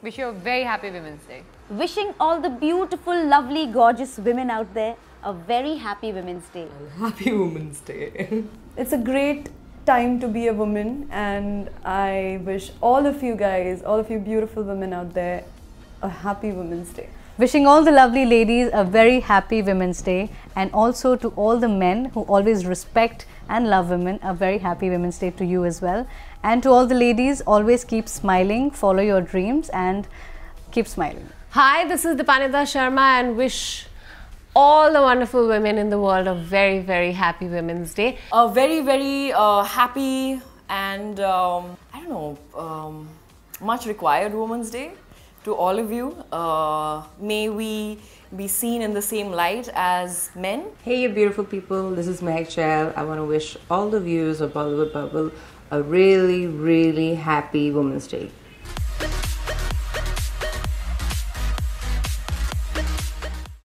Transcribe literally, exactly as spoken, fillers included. Wish you a very happy Women's Day. Wishing all the beautiful, lovely, gorgeous women out there a very happy Women's Day. Happy Women's Day. It's a great time to be a woman, and I wish all of you guys, all of you beautiful women out there, a happy Women's Day. Wishing all the lovely ladies a very happy Women's Day, and also to all the men who always respect and love women, a very happy Women's Day to you as well. And to all the ladies, always keep smiling, follow your dreams and keep smiling. Hi, this is Dipaneda Sharma, and wish all the wonderful women in the world a very, very happy Women's Day. A very, very uh, happy and, um, I don't know, um, much required Women's Day to all of you. Uh, may we be seen in the same light as men. Hey, you beautiful people. This is MehakChayal. I want to wish all the viewers of Bollywood Bubble a really, really happy Women's Day.